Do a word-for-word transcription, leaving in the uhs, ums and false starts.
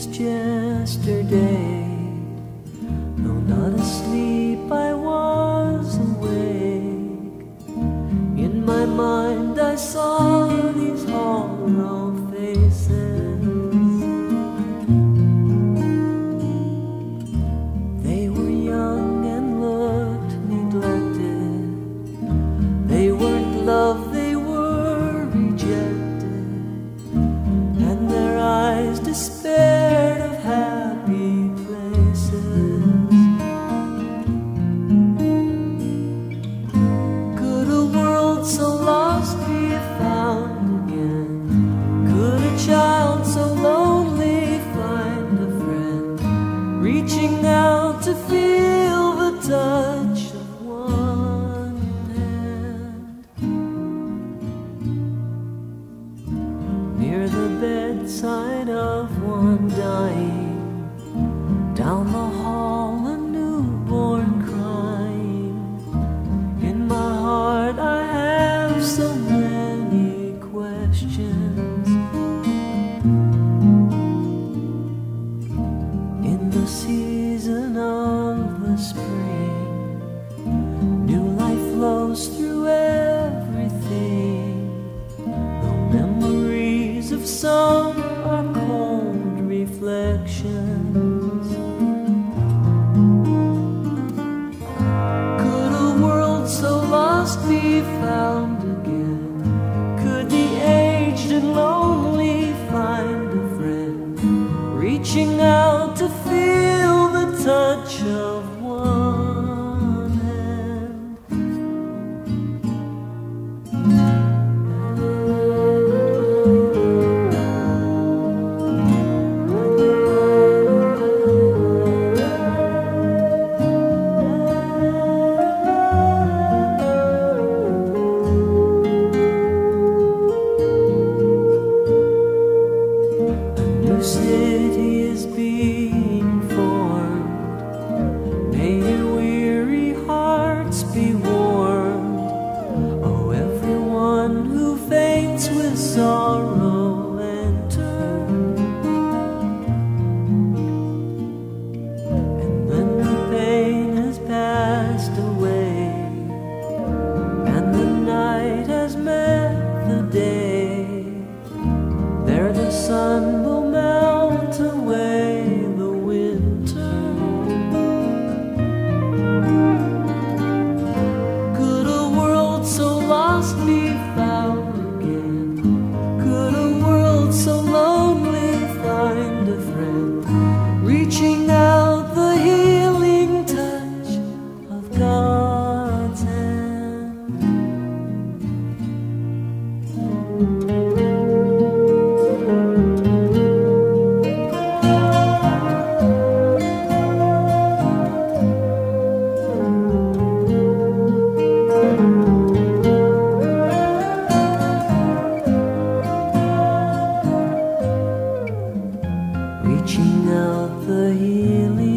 Yesterday, though not asleep, I was awake. In my mind I saw these hollow faces. They were young and looked neglected. They weren't loved, they were rejected. And their eyes despaired of happiness. Reaching out to feel the touch of one hand. Near the bedside of one dying, down the hall a newborn crying. In my heart I have so many questions. Season of the spring, new life flows through everything. Though memories of some are cold reflections, could a world so lost be found again? Could the aged and lonely find a friend, reaching out to feel touch of one hand. A new city is being formed. May your weary hearts be warmed. Oh, everyone who faints with sorrow enter, and when the pain has passed away, and the night has met the day, there the sun will melt away the winter. Reaching out the healing touch of God's hand. Reaching out the healing